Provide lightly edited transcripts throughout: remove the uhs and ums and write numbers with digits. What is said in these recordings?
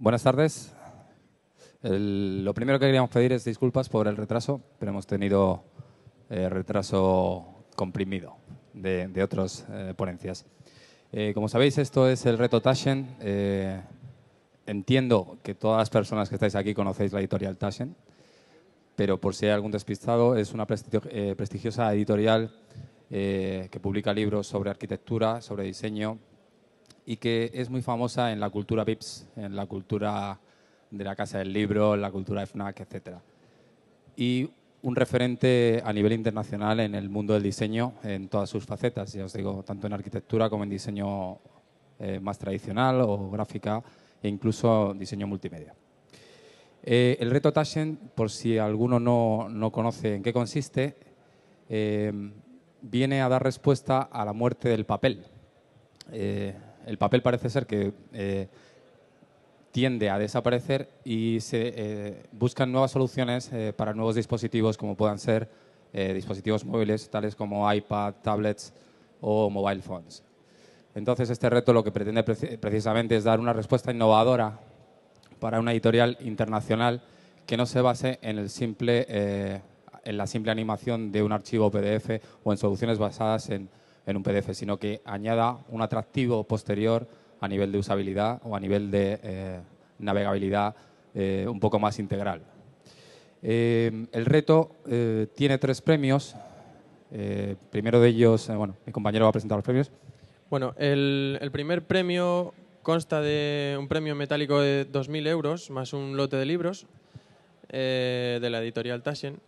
Buenas tardes. Lo primero que queríamos pedir es disculpas por el retraso, pero hemos tenido retraso comprimido de otras ponencias. Como sabéis, esto es el reto Taschen. Entiendo que todas las personas que estáis aquí conocéis la editorial Taschen, pero por si hay algún despistado, es una prestigiosa editorial que publica libros sobre arquitectura, sobre diseño, y que es muy famosa en la cultura VIPS, en la cultura de la Casa del Libro, en la cultura FNAC, etc. Y un referente a nivel internacional en el mundo del diseño, en todas sus facetas, ya os digo, tanto en arquitectura como en diseño más tradicional o gráfica, e incluso diseño multimedia. El reto Taschen, por si alguno no conoce en qué consiste, viene a dar respuesta a la muerte del papel. El papel parece ser que tiende a desaparecer y se buscan nuevas soluciones para nuevos dispositivos, como puedan ser dispositivos móviles, tales como iPad, tablets o mobile phones. Entonces, este reto lo que pretende precisamente es dar una respuesta innovadora para una editorial internacional que no se base en la simple animación de un archivo PDF o en soluciones basadas en un PDF, sino que añada un atractivo posterior a nivel de usabilidad o a nivel de navegabilidad un poco más integral. El reto tiene 3 premios. Primero de ellos, bueno, mi compañero va a presentar los premios. Bueno, el primer premio consta de un premio metálico de 2.000 euros más un lote de libros de la editorial Taschen.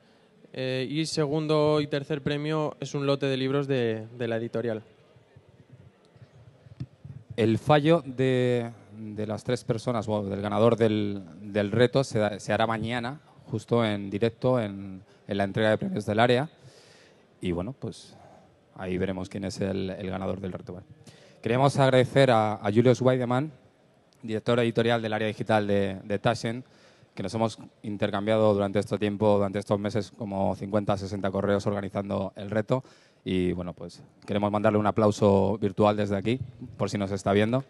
Y segundo y tercer premio es un lote de libros de la editorial. El fallo de las 3 personas, bueno, del ganador del reto, se hará mañana, justo en directo, en la entrega de premios del área. Y bueno, pues ahí veremos quién es el ganador del reto. Bueno, queremos agradecer a Julius Weidemann, director editorial del área digital de Taschen, que nos hemos intercambiado durante estos meses, como 50 o 60 correos organizando el reto. Y bueno, pues queremos mandarle un aplauso virtual desde aquí, por si nos está viendo.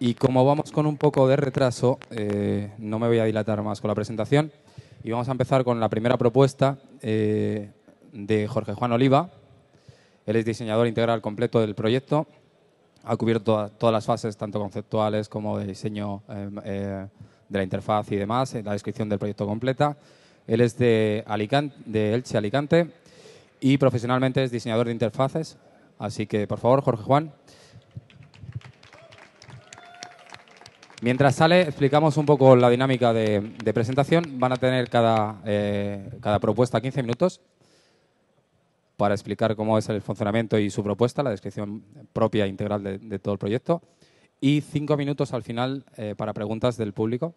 Y como vamos con un poco de retraso, no me voy a dilatar más con la presentación. Y vamos a empezar con la primera propuesta de Jorge Juan Oliva. Él es diseñador integral completo del proyecto. Ha cubierto todas las fases, tanto conceptuales como de diseño de la interfaz y demás, la descripción del proyecto completa. Él es de Elche, Alicante, y profesionalmente es diseñador de interfaces. Así que, por favor, Jorge Juan. Mientras sale, explicamos un poco la dinámica de presentación. Van a tener cada propuesta 15 minutos para explicar cómo es el funcionamiento y su propuesta, la descripción propia e integral de todo el proyecto, y 5 minutos al final para preguntas del público.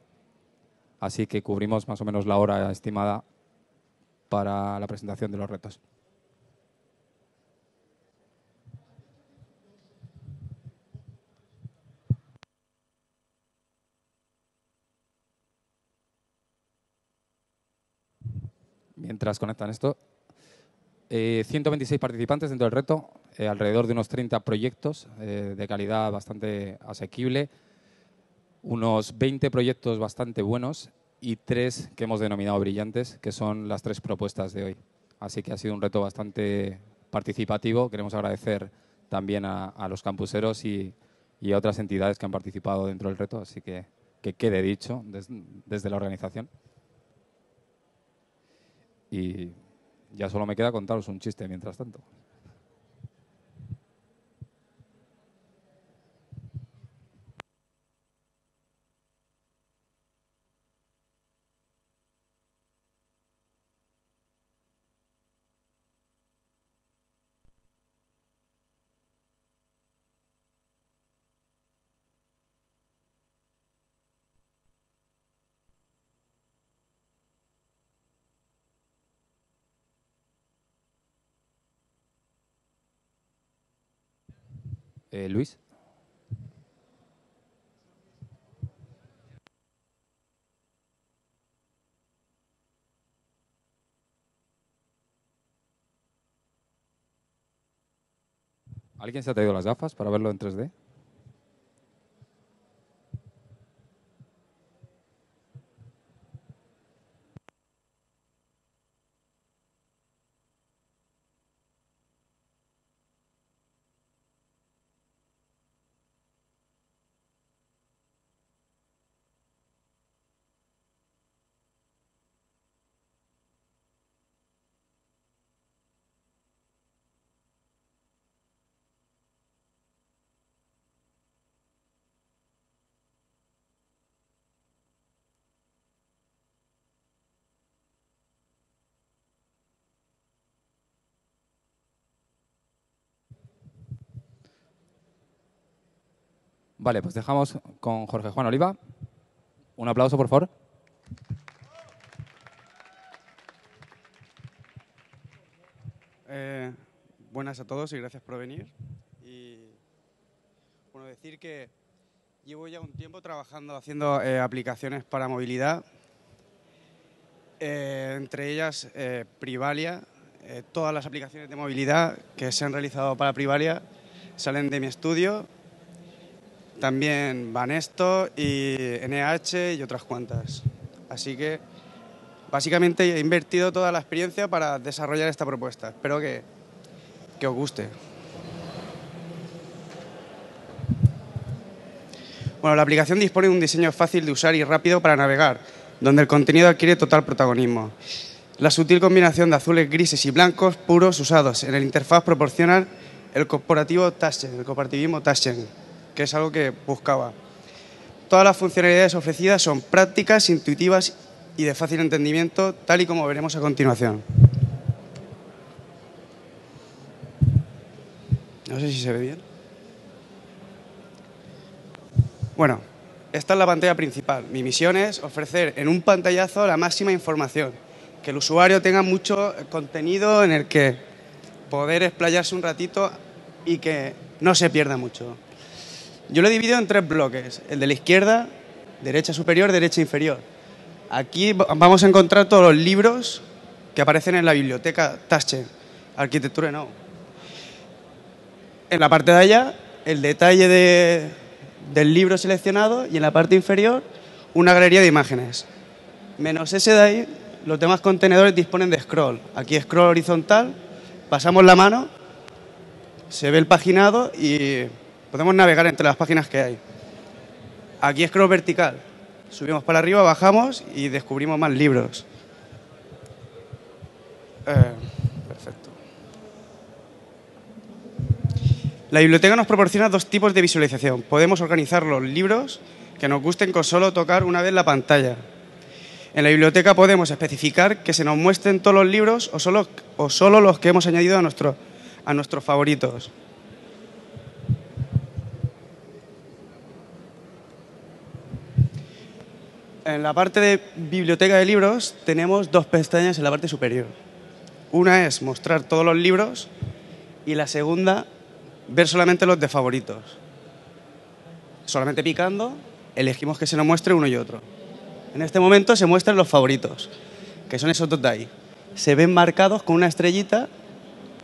Así que cubrimos más o menos la hora estimada para la presentación de los retos. Mientras conectan esto, 126 participantes dentro del reto, alrededor de unos 30 proyectos de calidad bastante asequible, unos 20 proyectos bastante buenos y 3 que hemos denominado brillantes, que son las 3 propuestas de hoy. Así que ha sido un reto bastante participativo. Queremos agradecer también a los campuseros y a otras entidades que han participado dentro del reto, así que quede dicho desde la organización. Y ya solo me queda contaros un chiste mientras tanto. Luis. ¿Alguien se ha traído las gafas para verlo en 3D? Vale, pues dejamos con Jorge Juan Oliva. Un aplauso, por favor. Buenas a todos y gracias por venir. Y bueno, decir que llevo ya un tiempo trabajando, haciendo aplicaciones para movilidad, entre ellas Privalia. Todas las aplicaciones de movilidad que se han realizado para Privalia salen de mi estudio, también Banesto y NH y otras cuantas. Así que básicamente he invertido toda la experiencia para desarrollar esta propuesta. Espero que os guste. Bueno, la aplicación dispone de un diseño fácil de usar y rápido para navegar, donde el contenido adquiere total protagonismo. La sutil combinación de azules, grises y blancos puros usados en el interfaz proporciona el corporativo Taschen, el cooperativismo Taschen, que es algo que buscaba. Todas las funcionalidades ofrecidas son prácticas, intuitivas y de fácil entendimiento, tal y como veremos a continuación. No sé si se ve bien. Bueno, esta es la pantalla principal. Mi misión es ofrecer en un pantallazo la máxima información, que el usuario tenga mucho contenido en el que poder explayarse un ratito y que no se pierda mucho. Yo lo divido en tres bloques, el de la izquierda, derecha superior, derecha inferior. Aquí vamos a encontrar todos los libros que aparecen en la biblioteca Taschen, Architecture Now. En la parte de allá, el detalle del libro seleccionado, y en la parte inferior una galería de imágenes. Menos ese de ahí, los demás contenedores disponen de scroll. Aquí scroll horizontal, pasamos la mano, se ve el paginado y podemos navegar entre las páginas que hay. Aquí scroll vertical, subimos para arriba, bajamos y descubrimos más libros. Perfecto. La biblioteca nos proporciona dos tipos de visualización. Podemos organizar los libros que nos gusten con solo tocar una vez la pantalla. En la biblioteca podemos especificar que se nos muestren todos los libros o solo los que hemos añadido a nuestros favoritos. En la parte de biblioteca de libros tenemos dos pestañas en la parte superior. Una es mostrar todos los libros y la segunda, ver solamente los de favoritos. Solamente picando, elegimos que se nos muestre uno y otro. En este momento se muestran los favoritos, que son esos dos de ahí. Se ven marcados con una estrellita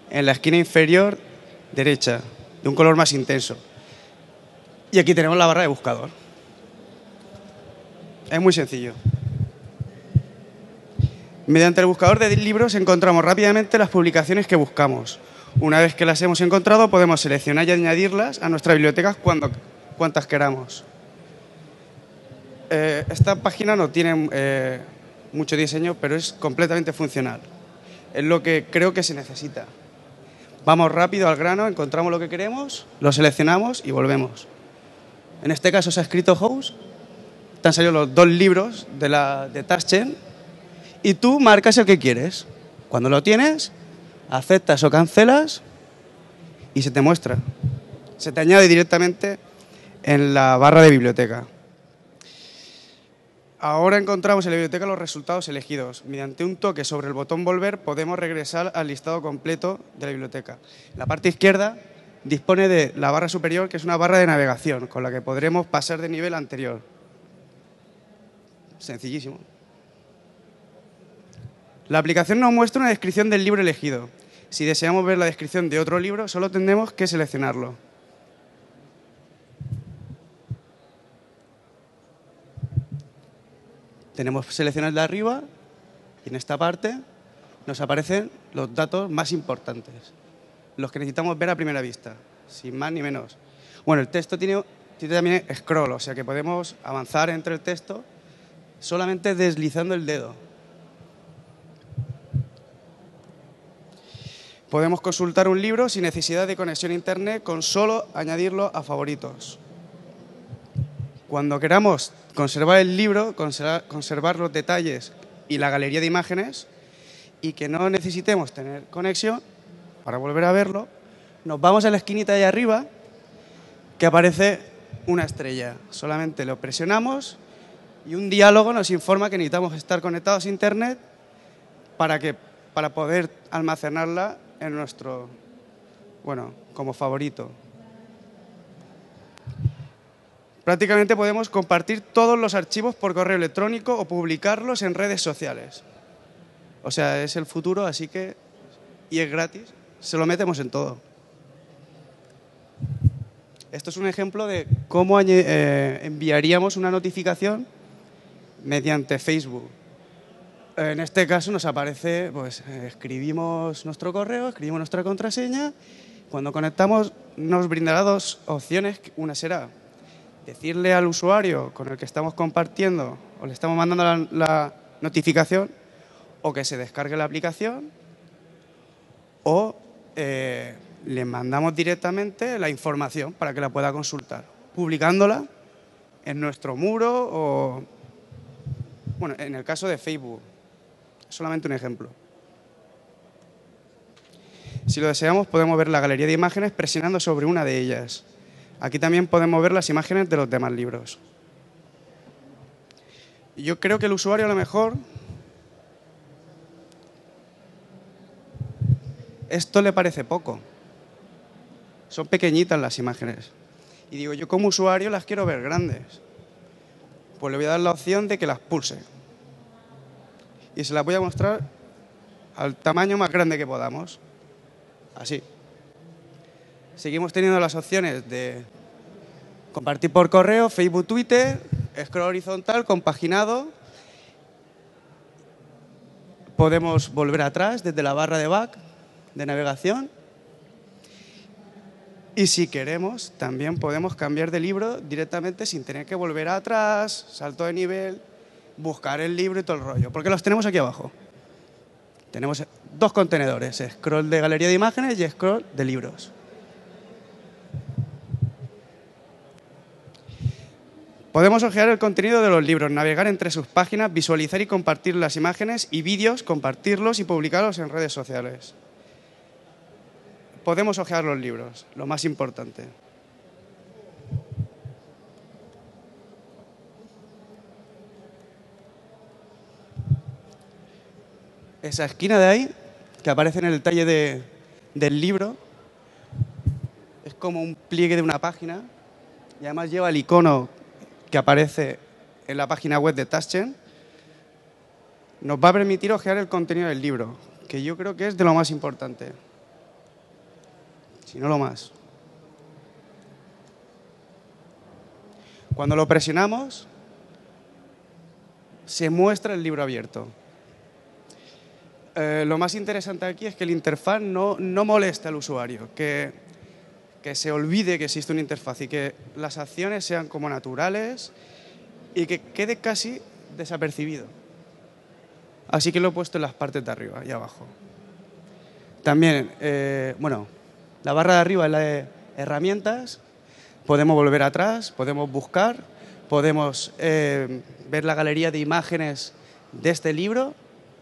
en la esquina inferior derecha, de un color más intenso. Y aquí tenemos la barra de buscador. Es muy sencillo. Mediante el buscador de libros encontramos rápidamente las publicaciones que buscamos. Una vez que las hemos encontrado, podemos seleccionar y añadirlas a nuestra biblioteca cuantas queramos. Esta página no tiene mucho diseño, pero es completamente funcional. Es lo que creo que se necesita. Vamos rápido al grano, encontramos lo que queremos, lo seleccionamos y volvemos. En este caso se ha escrito House. Te han salido los dos libros de Taschen y tú marcas el que quieres. Cuando lo tienes, aceptas o cancelas y se te muestra. Se te añade directamente en la barra de biblioteca. Ahora encontramos en la biblioteca los resultados elegidos. Mediante un toque sobre el botón volver podemos regresar al listado completo de la biblioteca. La parte izquierda dispone de la barra superior, que es una barra de navegación, con la que podremos pasar de nivel anterior. Sencillísimo. La aplicación nos muestra una descripción del libro elegido. Si deseamos ver la descripción de otro libro, solo tendremos que seleccionarlo. Tenemos seleccionado de arriba y en esta parte nos aparecen los datos más importantes, los que necesitamos ver a primera vista, sin más ni menos. Bueno, el texto tiene también scroll, o sea que podemos avanzar entre el texto solamente deslizando el dedo. Podemos consultar un libro sin necesidad de conexión a internet, con solo añadirlo a favoritos. Cuando queramos conservar el libro, conservar los detalles y la galería de imágenes, y que no necesitemos tener conexión para volver a verlo, nos vamos a la esquinita de arriba, que aparece una estrella. Solamente lo presionamos y un diálogo nos informa que necesitamos estar conectados a Internet para poder almacenarla en nuestro, bueno, como favorito. Prácticamente podemos compartir todos los archivos por correo electrónico o publicarlos en redes sociales. O sea, es el futuro, así que, y es gratis, se lo metemos en todo. Esto es un ejemplo de cómo enviaríamos una notificación mediante Facebook. En este caso nos aparece, pues escribimos nuestro correo, escribimos nuestra contraseña. Cuando conectamos nos brindará dos opciones. Una será decirle al usuario con el que estamos compartiendo o le estamos mandando la notificación o que se descargue la aplicación o le mandamos directamente la información para que la pueda consultar, publicándola en nuestro muro o, bueno, en el caso de Facebook. Solamente un ejemplo. Si lo deseamos, podemos ver la galería de imágenes presionando sobre una de ellas. Aquí también podemos ver las imágenes de los demás libros. Yo creo que el usuario, a lo mejor, esto le parece poco. Son pequeñitas las imágenes. Y digo, yo como usuario las quiero ver grandes. Pues le voy a dar la opción de que las pulse. Y se las voy a mostrar al tamaño más grande que podamos. Así. Seguimos teniendo las opciones de compartir por correo, Facebook, Twitter, scroll horizontal, compaginado. Podemos volver atrás desde la barra de back de navegación. Y si queremos, también podemos cambiar de libro directamente sin tener que volver atrás, salto de nivel, buscar el libro y todo el rollo. Porque los tenemos aquí abajo. Tenemos dos contenedores, scroll de galería de imágenes y scroll de libros. Podemos hojear el contenido de los libros, navegar entre sus páginas, visualizar y compartir las imágenes y vídeos, compartirlos y publicarlos en redes sociales. Podemos hojear los libros, lo más importante. Esa esquina de ahí, que aparece en el detalle del libro, es como un pliegue de una página y además lleva el icono que aparece en la página web de Taschen. Nos va a permitir hojear el contenido del libro, que yo creo que es de lo más importante. Si no lo más. Cuando lo presionamos, se muestra el libro abierto. Lo más interesante aquí es que el interfaz no molesta al usuario, que se olvide que existe una interfaz y que las acciones sean como naturales y que quede casi desapercibido. Así que lo he puesto en las partes de arriba y abajo. También, bueno, la barra de arriba es la de herramientas, podemos volver atrás, podemos buscar, podemos ver la galería de imágenes de este libro,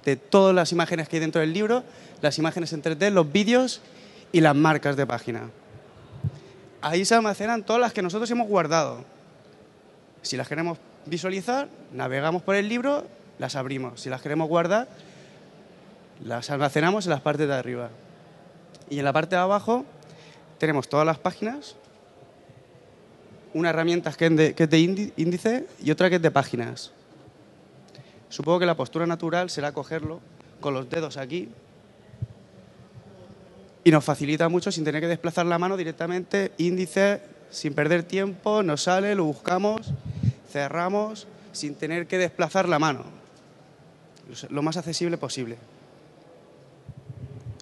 de todas las imágenes que hay dentro del libro, las imágenes en 3D, los vídeos y las marcas de página. Ahí se almacenan todas las que nosotros hemos guardado. Si las queremos visualizar, navegamos por el libro, las abrimos. Si las queremos guardar, las almacenamos en las partes de arriba. Y en la parte de abajo tenemos todas las páginas, una herramienta que es de índice y otra que es de páginas. Supongo que la postura natural será cogerlo con los dedos aquí y nos facilita mucho sin tener que desplazar la mano directamente, índice, sin perder tiempo, nos sale, lo buscamos, cerramos, sin tener que desplazar la mano. Lo más accesible posible.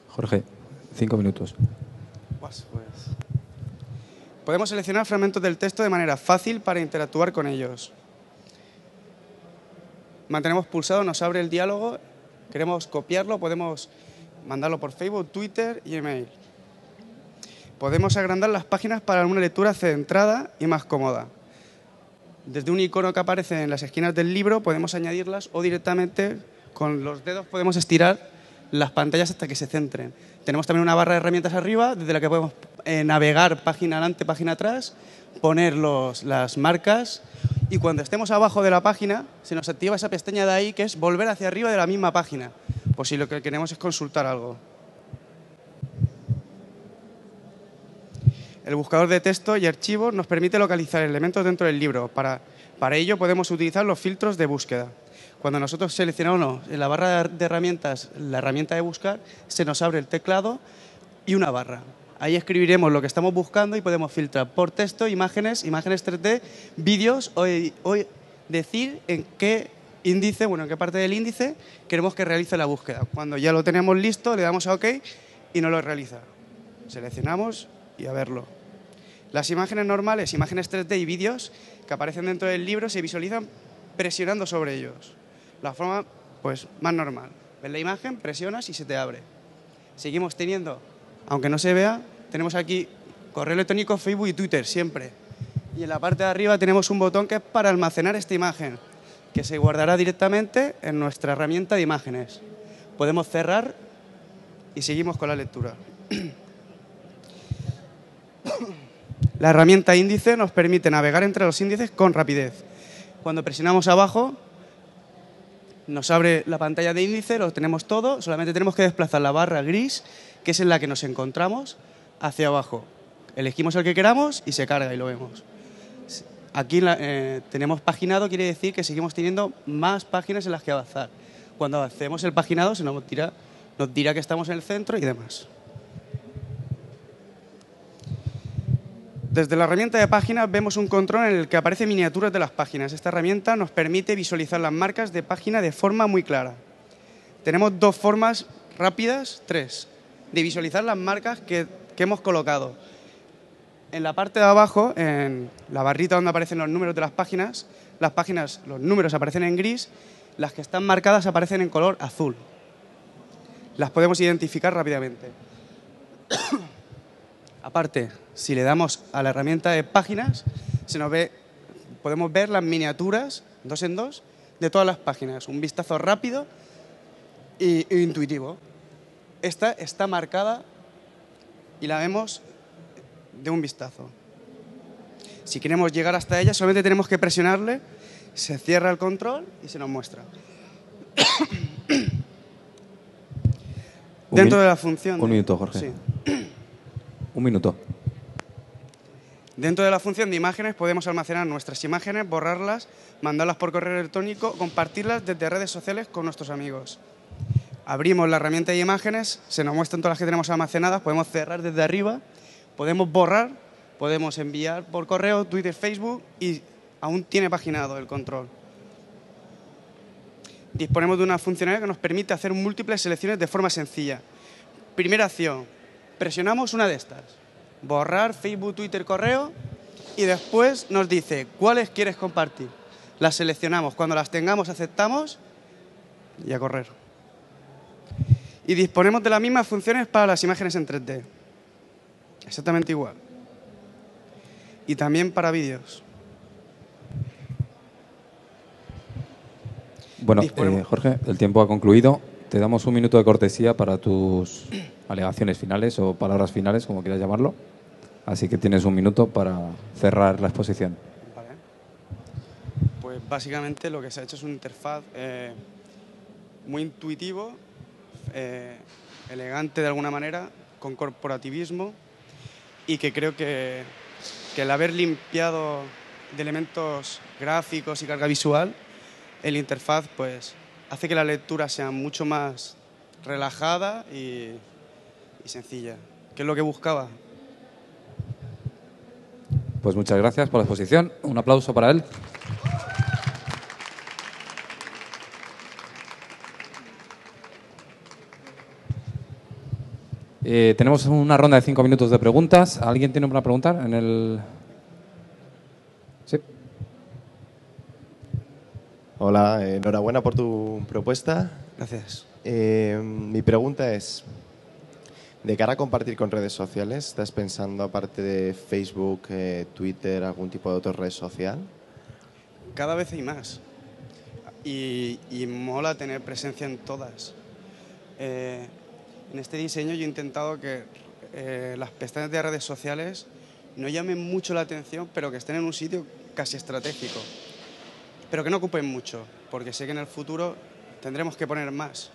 Jorge, 5 minutos. Pues. Podemos seleccionar fragmentos del texto de manera fácil para interactuar con ellos. Mantenemos pulsado, nos abre el diálogo, queremos copiarlo, podemos mandarlo por Facebook, Twitter y email. Podemos agrandar las páginas para una lectura centrada y más cómoda. Desde un icono que aparece en las esquinas del libro podemos añadirlas o directamente con los dedos podemos estirar las pantallas hasta que se centren. Tenemos también una barra de herramientas arriba desde la que podemos navegar página adelante, página atrás, poner las marcas, y cuando estemos abajo de la página se nos activa esa pestaña de ahí que es volver hacia arriba de la misma página, por si lo que queremos es consultar algo. El buscador de texto y archivos nos permite localizar elementos dentro del libro. Para ello podemos utilizar los filtros de búsqueda. Cuando nosotros seleccionamos en la barra de herramientas la herramienta de buscar, se nos abre el teclado y una barra. Ahí escribiremos lo que estamos buscando y podemos filtrar por texto, imágenes 3D, vídeos o decir en qué índice, bueno, en qué parte del índice queremos que realice la búsqueda. Cuando ya lo tenemos listo, le damos a OK y nos lo realiza. Seleccionamos y a verlo. Las imágenes normales, imágenes 3D y vídeos que aparecen dentro del libro se visualizan presionando sobre ellos. La forma pues más normal. Ves la imagen, presionas y se te abre. Seguimos teniendo, aunque no se vea, tenemos aquí correo electrónico, Facebook y Twitter siempre. Y en la parte de arriba tenemos un botón que es para almacenar esta imagen, que se guardará directamente en nuestra herramienta de imágenes. Podemos cerrar y seguimos con la lectura. La herramienta índice nos permite navegar entre los índices con rapidez. Cuando presionamos abajo, nos abre la pantalla de índice, lo tenemos todo, solamente tenemos que desplazar la barra gris, que es en la que nos encontramos, hacia abajo. Elegimos el que queramos y se carga y lo vemos. Aquí tenemos paginado, quiere decir que seguimos teniendo más páginas en las que avanzar. Cuando avancemos el paginado se nos dirá que estamos en el centro y demás. Desde la herramienta de páginas vemos un control en el que aparecen miniaturas de las páginas. Esta herramienta nos permite visualizar las marcas de página de forma muy clara. Tenemos dos formas rápidas, tres, de visualizar las marcas que hemos colocado. En la parte de abajo, en la barrita donde aparecen los números de las páginas, los números aparecen en gris, las que están marcadas aparecen en color azul. Las podemos identificar rápidamente. Aparte, si le damos a la herramienta de páginas, podemos ver las miniaturas, dos en dos, de todas las páginas. Un vistazo rápido e intuitivo. Esta está marcada y la vemos de un vistazo. Si queremos llegar hasta ella, solamente tenemos que presionarle, se cierra el control y se nos muestra. Dentro de la función... Un minuto, Jorge. Sí. Un minuto. Dentro de la función de imágenes podemos almacenar nuestras imágenes, borrarlas, mandarlas por correo electrónico, compartirlas desde redes sociales con nuestros amigos. Abrimos la herramienta de imágenes, se nos muestran todas las que tenemos almacenadas, podemos cerrar desde arriba, podemos borrar, podemos enviar por correo, Twitter, Facebook y aún tiene paginado el control. Disponemos de una funcionalidad que nos permite hacer múltiples selecciones de forma sencilla. Primera acción. Presionamos una de estas, borrar, Facebook, Twitter, correo, y después nos dice cuáles quieres compartir. Las seleccionamos, cuando las tengamos aceptamos y a correr. Y disponemos de las mismas funciones para las imágenes en 3D, exactamente igual. Y también para vídeos. Bueno, Jorge, el tiempo ha concluido. Te damos un minuto de cortesía para tus alegaciones finales o palabras finales, como quieras llamarlo. Así que tienes un minuto para cerrar la exposición. Vale. Pues básicamente lo que se ha hecho es una interfaz muy intuitivo, elegante de alguna manera, con corporativismo y que creo que el haber limpiado de elementos gráficos y carga visual, el interfaz pues... hace que la lectura sea mucho más relajada y sencilla, que es lo que buscaba. Pues muchas gracias por la exposición. Un aplauso para él. Tenemos una ronda de 5 minutos de preguntas. ¿Alguien tiene una pregunta? Sí. Hola, enhorabuena por tu propuesta. Gracias. Mi pregunta es, de cara a compartir con redes sociales, ¿estás pensando aparte de Facebook, Twitter, algún tipo de otra red social? Cada vez hay más y mola tener presencia en todas. En este diseño yo he intentado que las pestañas de redes sociales no llamen mucho la atención, pero que estén en un sitio casi estratégico, pero que no ocupen mucho, porque sé que en el futuro tendremos que poner más.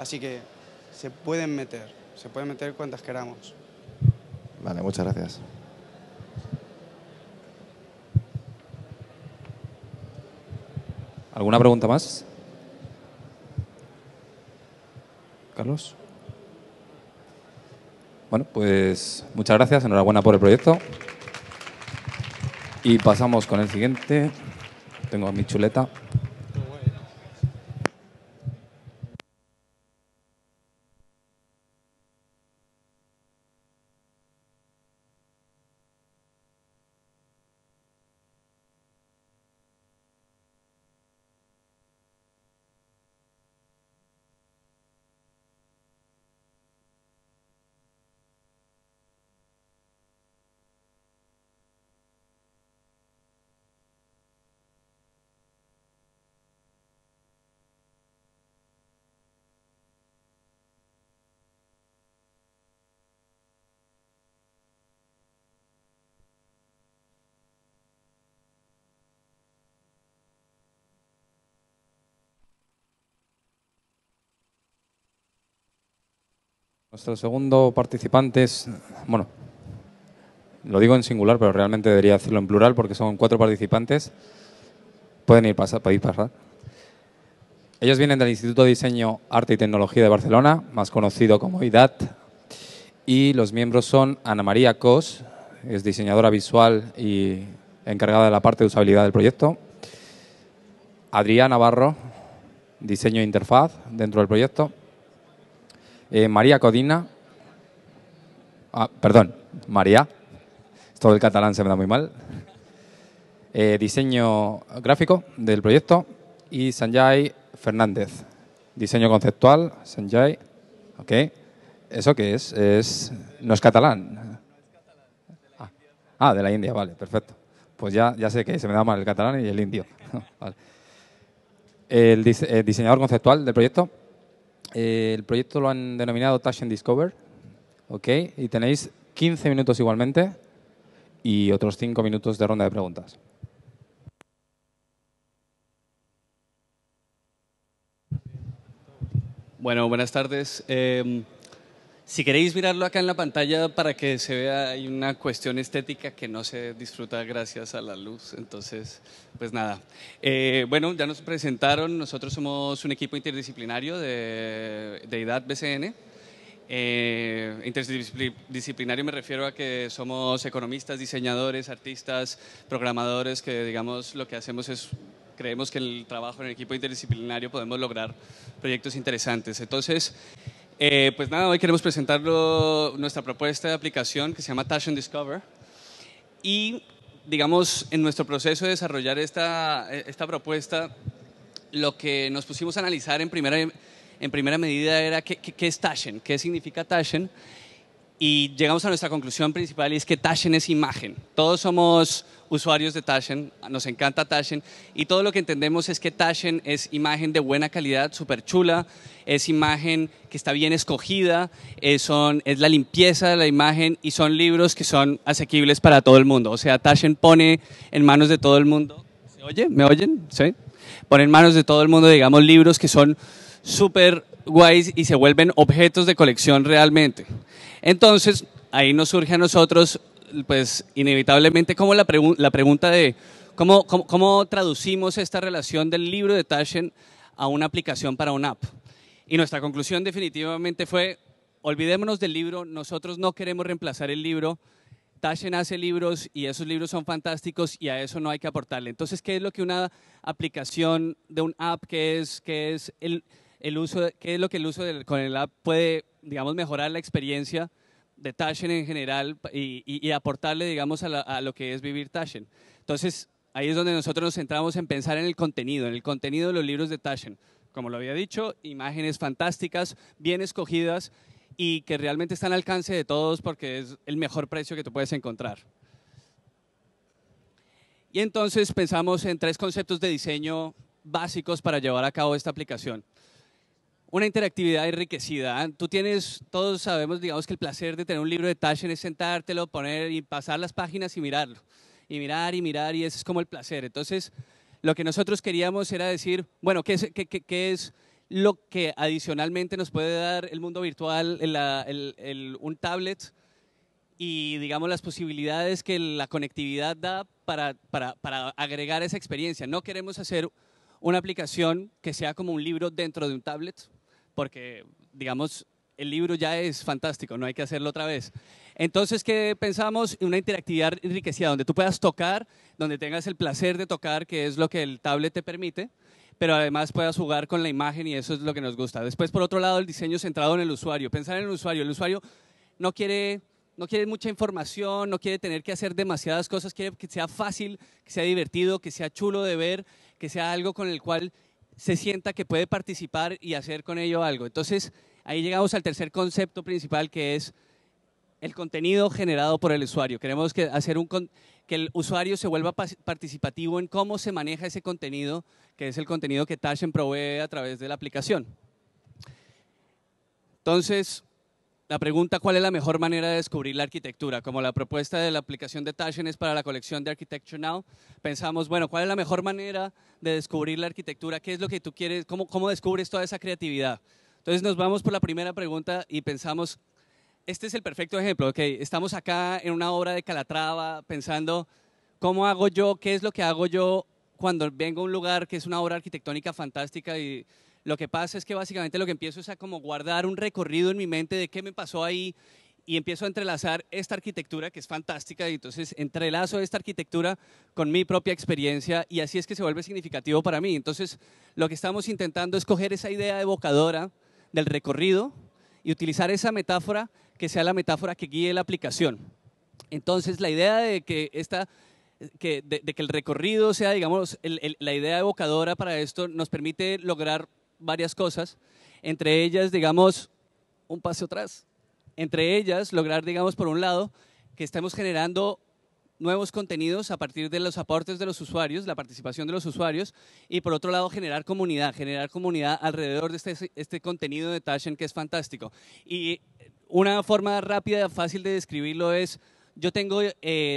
Así que se pueden meter cuantas queramos. Vale, muchas gracias. ¿Alguna pregunta más? Carlos. Bueno, pues muchas gracias, enhorabuena por el proyecto. Y pasamos con el siguiente. Tengo mi chuleta. Nuestro segundo participante es, bueno, lo digo en singular, pero realmente debería decirlo en plural porque son 4 participantes. Pueden ir pasar. Ellos vienen del Instituto de Diseño, Arte y Tecnología de Barcelona, más conocido como IDAT. Y los miembros son Ana María Cos, es diseñadora visual y encargada de la parte de usabilidad del proyecto. Adrián Navarro, diseño e interfaz dentro del proyecto. María Codina, María, esto del catalán se me da muy mal, diseño gráfico del proyecto, y Sanjay Fernández, diseño conceptual. Sanjay, ok, ¿eso qué es? No es catalán. Ah, de la India, vale, perfecto. Pues ya sé que se me da mal el catalán y el indio. Vale. El diseñador conceptual del proyecto. El proyecto lo han denominado Taschen Discover, ok, y tenéis 15 minutos igualmente y otros 5 minutos de ronda de preguntas. Bueno, buenas tardes. Si queréis mirarlo acá en la pantalla para que se vea, hay una cuestión estética que no se disfruta gracias a la luz, entonces, pues nada. Bueno, ya nos presentaron, nosotros somos un equipo interdisciplinario de IDAT-BCN. Interdisciplinario me refiero a que somos economistas, diseñadores, artistas, programadores, que digamos lo que hacemos es, creemos que el trabajo en el equipo interdisciplinario podemos lograr proyectos interesantes. Entonces, pues nada, hoy queremos presentar nuestra propuesta de aplicación que se llama Taschen Discover y, digamos, en nuestro proceso de desarrollar esta propuesta, lo que nos pusimos a analizar en primera medida era qué es Taschen, qué significa Taschen, y llegamos a nuestra conclusión principal, y es que Taschen es imagen. Todos somos usuarios de Taschen, nos encanta Taschen, y todo lo que entendemos es que Taschen es imagen de buena calidad, súper chula, es imagen que está bien escogida, es la limpieza de la imagen y son libros que son asequibles para todo el mundo. O sea, Taschen pone en manos de todo el mundo, ¿se oye? ¿Me oyen? ¿Sí? Pone en manos de todo el mundo, digamos, libros que son súper guays y se vuelven objetos de colección realmente. Entonces, ahí nos surge a nosotros, pues inevitablemente, como la pregunta de cómo traducimos esta relación del libro de Taschen a una aplicación para una app. Y nuestra conclusión definitivamente fue, olvidémonos del libro, nosotros no queremos reemplazar el libro, Taschen hace libros y esos libros son fantásticos y a eso no hay que aportarle. Entonces, ¿qué es lo que una aplicación de un app, qué es lo que el uso con el app puede, digamos, mejorar la experiencia de Taschen en general y aportarle, digamos, a lo que es vivir Taschen? Entonces, ahí es donde nosotros nos centramos en pensar en el contenido de los libros de Taschen. Como lo había dicho, imágenes fantásticas, bien escogidas y que realmente están al alcance de todos porque es el mejor precio que tú puedes encontrar. Y entonces pensamos en 3 conceptos de diseño básicos para llevar a cabo esta aplicación. una interactividad enriquecida. Tú tienes, todos sabemos, digamos, que el placer de tener un libro de Taschen es sentártelo, poner y pasar las páginas y mirarlo. Y mirar y mirar, y ese es como el placer. Entonces, lo que nosotros queríamos era decir, bueno, ¿qué es lo que adicionalmente nos puede dar el mundo virtual, un tablet, y digamos las posibilidades que la conectividad da para agregar esa experiencia? No queremos hacer una aplicación que sea como un libro dentro de un tablet, porque digamos el libro ya es fantástico, no hay que hacerlo otra vez. Entonces, ¿qué pensamos? Una interactividad enriquecida, donde tú puedas tocar, donde tengas el placer de tocar, que es lo que el tablet te permite, pero además puedas jugar con la imagen, y eso es lo que nos gusta. Después, por otro lado, el diseño centrado en el usuario. Pensar en el usuario. El usuario no quiere mucha información, no quiere tener que hacer demasiadas cosas, quiere que sea fácil, que sea divertido, que sea chulo de ver, que sea algo con el cual se sienta que puede participar y hacer con ello algo. Entonces, ahí llegamos al tercer concepto principal, que es el contenido generado por el usuario. Queremos que el usuario se vuelva participativo en cómo se maneja ese contenido, que es el contenido que Taschen provee a través de la aplicación. Entonces, la pregunta, ¿cuál es la mejor manera de descubrir la arquitectura? Como la propuesta de la aplicación de Taschen es para la colección de Architecture Now, pensamos, bueno, ¿cuál es la mejor manera de descubrir la arquitectura? ¿Qué es lo que tú quieres? ¿Cómo descubres toda esa creatividad? Entonces, nos vamos por la primera pregunta y pensamos, este es el perfecto ejemplo. Okay, estamos acá en una obra de Calatrava pensando, ¿cómo hago yo? ¿Qué es lo que hago yo cuando vengo a un lugar que es una obra arquitectónica fantástica? Y lo que pasa es que básicamente lo que empiezo es a como guardar un recorrido en mi mente de qué me pasó ahí, y empiezo a entrelazar esta arquitectura que es fantástica, y entonces entrelazo esta arquitectura con mi propia experiencia, y así es que se vuelve significativo para mí. Entonces, lo que estamos intentando es coger esa idea evocadora del recorrido y utilizar esa metáfora que sea la metáfora que guíe la aplicación. Entonces, la idea de que el recorrido sea, digamos, la idea evocadora para esto, nos permite lograr varias cosas, entre ellas, digamos, un paso atrás, entre ellas lograr, digamos, por un lado, que estemos generando nuevos contenidos a partir de los aportes de los usuarios, la participación de los usuarios, y por otro lado generar comunidad alrededor de este contenido de Taschen, que es fantástico. Y una forma rápida, fácil de describirlo es, yo tengo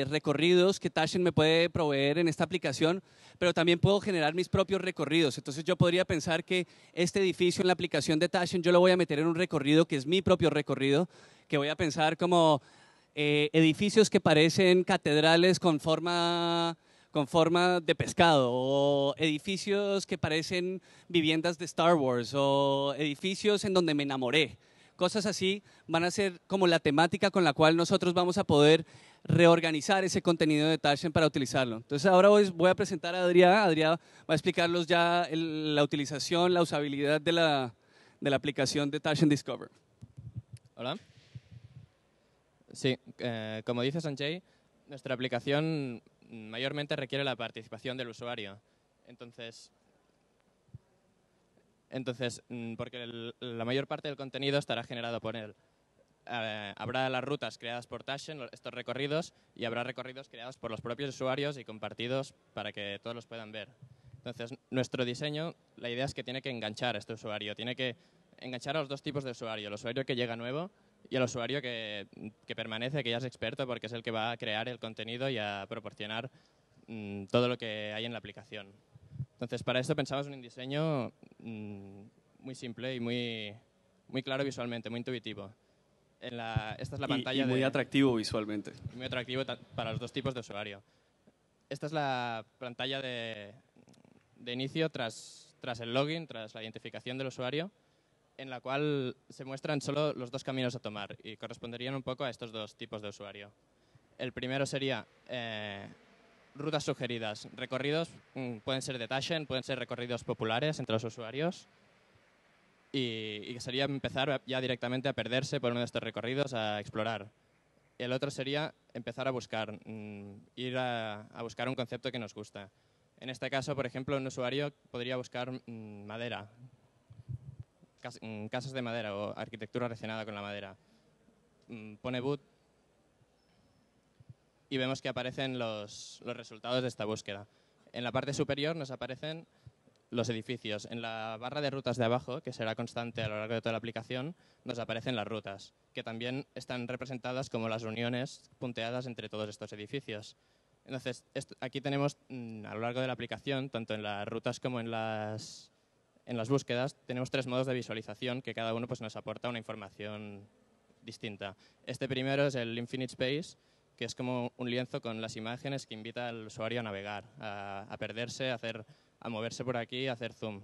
recorridos que Taschen me puede proveer en esta aplicación, pero también puedo generar mis propios recorridos. Entonces, yo podría pensar que este edificio en la aplicación de Taschen yo lo voy a meter en un recorrido que es mi propio recorrido, que voy a pensar como edificios que parecen catedrales con forma de pescado, o edificios que parecen viviendas de Star Wars, o edificios en donde me enamoré. Cosas así van a ser como la temática con la cual nosotros vamos a poder reorganizar ese contenido de Taschen para utilizarlo. Entonces, ahora voy a presentar a Adrián. Adrián va a explicarlos ya la utilización, la usabilidad de la aplicación de Taschen Discover. Hola. Sí, como dice Sanjay, nuestra aplicación mayormente requiere la participación del usuario. Entonces, porque la mayor parte del contenido estará generado por él. Habrá las rutas creadas por Taschen, estos recorridos, y habrá recorridos creados por los propios usuarios y compartidos para que todos los puedan ver. Entonces, nuestro diseño, la idea es que tiene que enganchar a este usuario, tiene que enganchar a los dos tipos de usuario, el usuario que llega nuevo y el usuario que permanece, que ya es experto, porque es el que va a crear el contenido y a proporcionar todo lo que hay en la aplicación. Entonces, para esto pensamos en un diseño muy simple y muy claro visualmente, muy intuitivo. Esta es la pantalla y muy atractivo visualmente. Muy atractivo para los dos tipos de usuario. Esta es la pantalla de inicio tras el login, tras la identificación del usuario, en la cual se muestran solo los dos caminos a tomar y corresponderían un poco a estos dos tipos de usuario. El primero sería rutas sugeridas. Recorridos pueden ser de Taschen, pueden ser recorridos populares entre los usuarios, y sería empezar ya directamente a perderse por uno de estos recorridos, a explorar. El otro sería empezar a buscar, ir a buscar un concepto que nos gusta. En este caso, por ejemplo, un usuario podría buscar madera, casas de madera o arquitectura relacionada con la madera. Pone boot y vemos que aparecen los resultados de esta búsqueda. En la parte superior nos aparecen los edificios. En la barra de rutas de abajo, que será constante a lo largo de toda la aplicación, nos aparecen las rutas, que también están representadas como las uniones punteadas entre todos estos edificios. Entonces, aquí tenemos a lo largo de la aplicación, tanto en las rutas como en las búsquedas, tenemos tres modos de visualización que cada uno pues, nos aporta una información distinta. Este primero es el Infinite Space, que es como un lienzo con las imágenes que invita al usuario a navegar, a perderse, a moverse por aquí, a hacer zoom.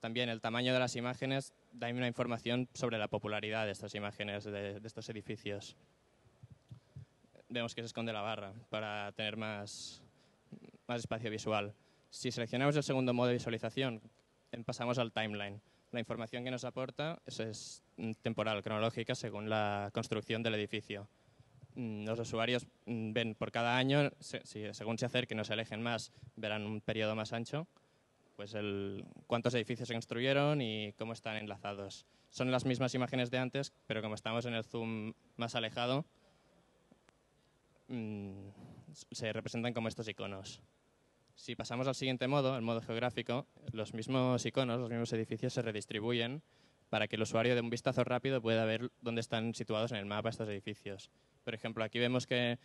También el tamaño de las imágenes da una información sobre la popularidad de estas imágenes, de estos edificios. Vemos que se esconde la barra para tener más espacio visual. Si seleccionamos el segundo modo de visualización, pasamos al timeline. La información que nos aporta es temporal, cronológica, según la construcción del edificio. Los usuarios ven por cada año, según se acerquen o se alejen más, verán un periodo más ancho, pues cuántos edificios se construyeron y cómo están enlazados. Son las mismas imágenes de antes, pero como estamos en el zoom más alejado, se representan como estos iconos. Si pasamos al siguiente modo, el modo geográfico, los mismos iconos, los mismos edificios se redistribuyen para que el usuario de un vistazo rápido pueda ver dónde están situados en el mapa estos edificios. Por ejemplo, aquí vemos que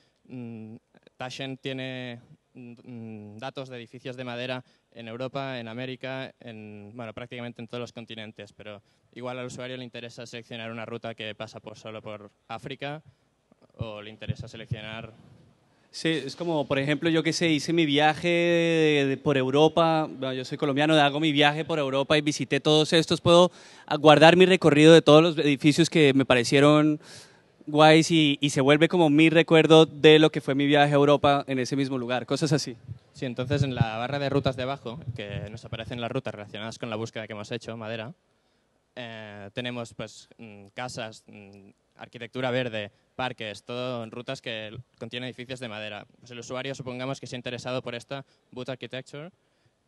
Taschen tiene datos de edificios de madera en Europa, en América, bueno, prácticamente en todos los continentes, pero igual al usuario le interesa seleccionar una ruta que pasa solo por África o le interesa seleccionar... Sí, es como, por ejemplo, yo que sé, hice mi viaje por Europa, bueno, yo soy colombiano, hago mi viaje por Europa y visité todos estos, puedo guardar mi recorrido de todos los edificios que me parecieron guays y se vuelve como mi recuerdo de lo que fue mi viaje a Europa en ese mismo lugar, cosas así. Sí, entonces en la barra de rutas de abajo, que nos aparecen las rutas relacionadas con la búsqueda que hemos hecho, madera, tenemos pues casas, arquitectura verde, parques, todo en rutas que contienen edificios de madera. Pues el usuario, supongamos que se ha interesado por esta Boot Architecture,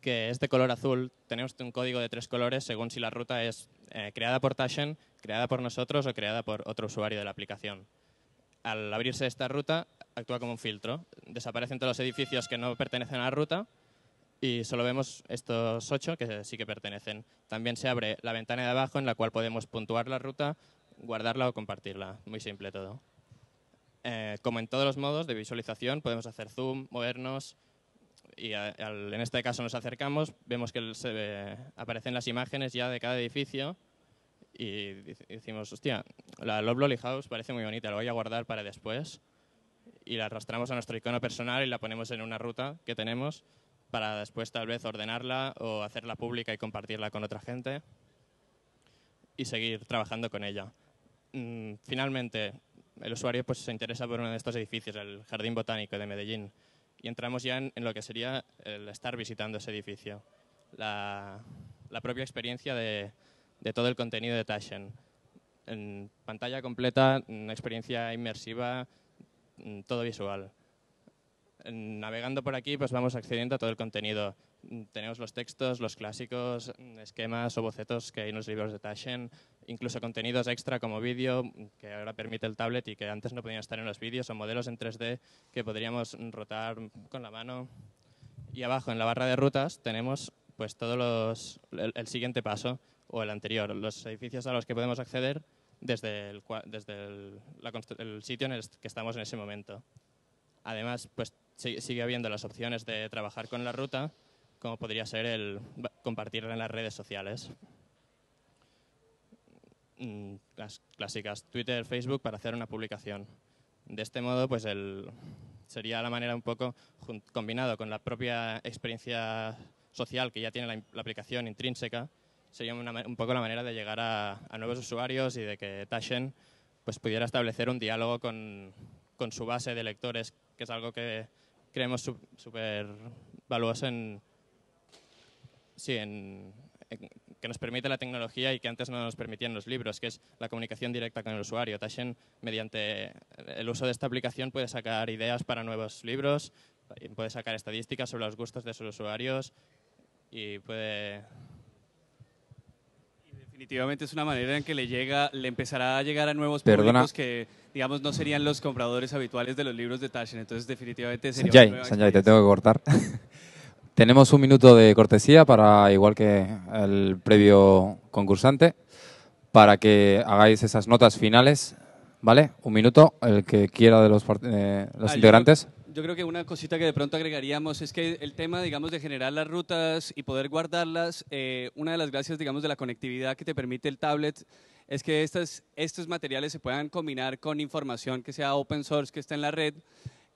que es de color azul. Tenemos un código de 3 colores según si la ruta es creada por Taschen, creada por nosotros o creada por otro usuario de la aplicación. Al abrirse esta ruta, actúa como un filtro. Desaparecen todos los edificios que no pertenecen a la ruta y solo vemos estos 8 que sí que pertenecen. También se abre la ventana de abajo en la cual podemos puntuar la ruta, guardarla o compartirla. Muy simple todo. Como en todos los modos de visualización, podemos hacer zoom, movernos y en este caso nos acercamos, vemos que aparecen las imágenes ya de cada edificio y decimos, hostia, la Lobloly House parece muy bonita, la voy a guardar para después y la arrastramos a nuestro icono personal y la ponemos en una ruta que tenemos para después tal vez ordenarla o hacerla pública y compartirla con otra gente y seguir trabajando con ella. Finalmente, el usuario pues, se interesa por uno de estos edificios, el Jardín Botánico de Medellín, y entramos ya en lo que sería el estar visitando ese edificio. La propia experiencia de todo el contenido de Taschen. En pantalla completa, una experiencia inmersiva, todo visual. Navegando por aquí pues vamos accediendo a todo el contenido. Tenemos los textos, los clásicos, esquemas o bocetos que hay en los libros de Taschen, incluso contenidos extra como vídeo, que ahora permite el tablet y que antes no podían estar en los vídeos, o modelos en 3D que podríamos rotar con la mano. Y abajo, en la barra de rutas, tenemos pues, el siguiente paso, o el anterior, los edificios a los que podemos acceder desde el sitio en el que estamos en ese momento. Además, pues, sigue habiendo las opciones de trabajar con la ruta, como podría ser el compartirla en las redes sociales. Las clásicas, Twitter, Facebook, para hacer una publicación. De este modo, pues sería la manera un poco combinado con la propia experiencia social que ya tiene la aplicación intrínseca, sería un poco la manera de llegar a nuevos usuarios y de que Taschen pues, pudiera establecer un diálogo con su base de lectores, que es algo que creemos súper valioso que nos permite la tecnología y que antes no nos permitían los libros, que es la comunicación directa con el usuario. Taschen, mediante el uso de esta aplicación, puede sacar ideas para nuevos libros, puede sacar estadísticas sobre los gustos de sus usuarios y puede... Y definitivamente es una manera en que le empezará a llegar a nuevos públicos que, digamos, no serían los compradores habituales de los libros de Taschen. Entonces, definitivamente sería... Sanjay, te tengo que cortar. Tenemos un minuto de cortesía para, igual que el previo concursante, para que hagáis esas notas finales, ¿vale? Un minuto, el que quiera de los integrantes. Yo creo que una cosita que de pronto agregaríamos es que el tema, digamos, de generar las rutas y poder guardarlas, una de las gracias, digamos, de la conectividad que te permite el tablet es que estos materiales se puedan combinar con información que sea open source, que está en la red,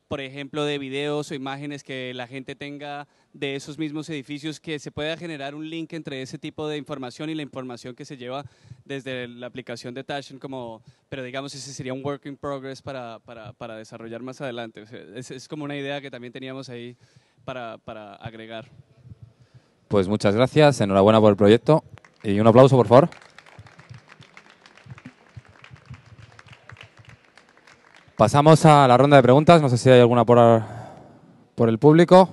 por ejemplo, de videos o imágenes que la gente tenga de esos mismos edificios, que se pueda generar un link entre ese tipo de información y la información que se lleva desde la aplicación de Taschen, como, pero digamos ese sería un work in progress para desarrollar más adelante. O sea, es como una idea que también teníamos ahí para agregar. Pues muchas gracias, enhorabuena por el proyecto y un aplauso, por favor. Pasamos a la ronda de preguntas, no sé si hay alguna por el público.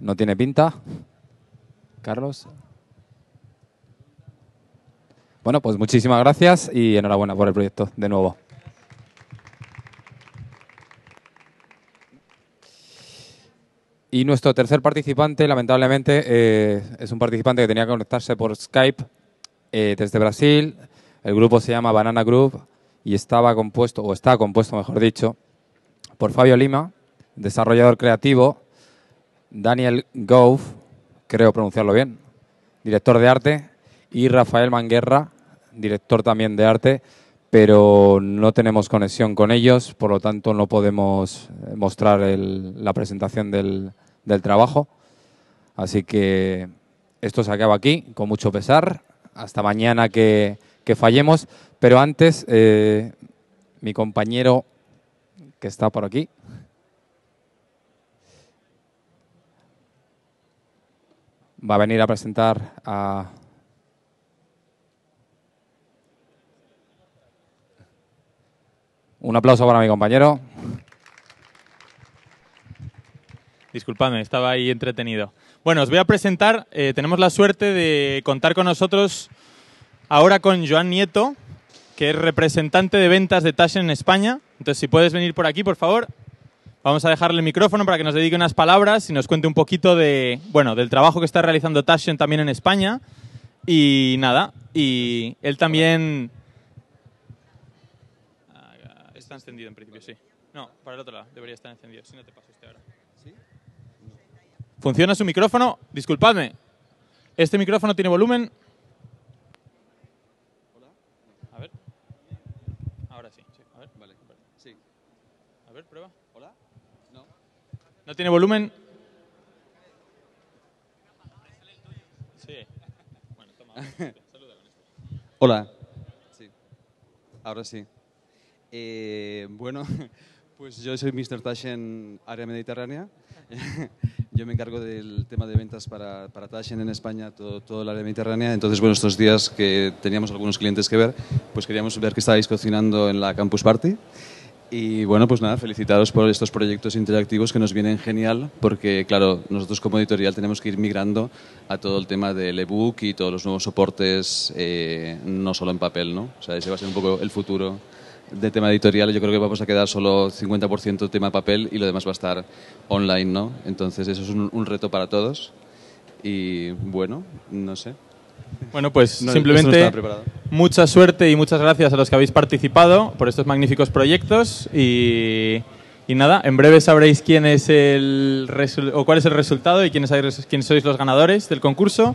No tiene pinta. Carlos. Bueno, pues muchísimas gracias y enhorabuena por el proyecto de nuevo. Y nuestro tercer participante, lamentablemente, es un participante que tenía que conectarse por Skype desde Brasil. El grupo se llama Banana Group y estaba compuesto, o está compuesto, mejor dicho, por Fabio Lima, desarrollador creativo, Daniel Goff, creo pronunciarlo bien, director de arte, y Rafael Manguerra, director también de arte, pero no tenemos conexión con ellos, por lo tanto no podemos mostrar la presentación del trabajo. Así que esto se acaba aquí, con mucho pesar, hasta mañana que fallemos, pero antes mi compañero que está por aquí, va a venir a presentar a... Un aplauso para mi compañero. Disculpadme, estaba ahí entretenido. Bueno, os voy a presentar, tenemos la suerte de contar con nosotros ahora con Joan Nieto, que es representante de ventas de Taschen en España. Entonces, si puedes venir por aquí, por favor. Vamos a dejarle el micrófono para que nos dedique unas palabras y nos cuente un poquito de, bueno, del trabajo que está realizando Taschen también en España. Y nada, y él también... Está encendido en principio, sí. No, para el otro lado, debería estar encendido. Si no te paso este ahora. ¿Sí? No. ¿Funciona su micrófono? Disculpadme. ¿Este micrófono tiene volumen? A ver. Ahora sí. A ver. Vale. Sí. A ver, prueba. ¿No tiene volumen? Sí. Bueno, toma. Saluda con esto. Hola. Sí. Ahora sí. Bueno, pues yo soy Mr. Taschen, área mediterránea. Yo me encargo del tema de ventas para Taschen en España, todo el área mediterránea. Entonces, bueno, estos días que teníamos algunos clientes que ver, pues queríamos ver qué estabais cocinando en la Campus Party. Y bueno, pues nada, felicitaros por estos proyectos interactivos que nos vienen genial porque, claro, nosotros como editorial tenemos que ir migrando a todo el tema del ebook y todos los nuevos soportes, no solo en papel, ¿no? O sea, ese va a ser un poco el futuro del tema editorial. Yo creo que vamos a quedar solo 50% tema papel y lo demás va a estar online, ¿no? Entonces, eso es un reto para todos y, bueno, no sé. Bueno, pues no, simplemente mucha suerte y muchas gracias a los que habéis participado por estos magníficos proyectos y nada, en breve sabréis quién es cuál es el resultado y quiénes sois los ganadores del concurso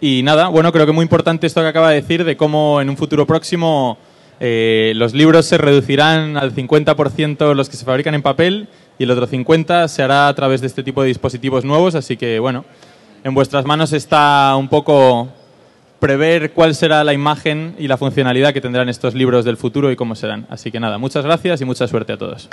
y nada, bueno, creo que muy importante esto que acaba de decir de cómo en un futuro próximo los libros se reducirán al 50% los que se fabrican en papel y el otro 50% se hará a través de este tipo de dispositivos nuevos, así que bueno, en vuestras manos está un poco... prever cuál será la imagen y la funcionalidad que tendrán estos libros del futuro y cómo serán. Así que nada, muchas gracias y mucha suerte a todos.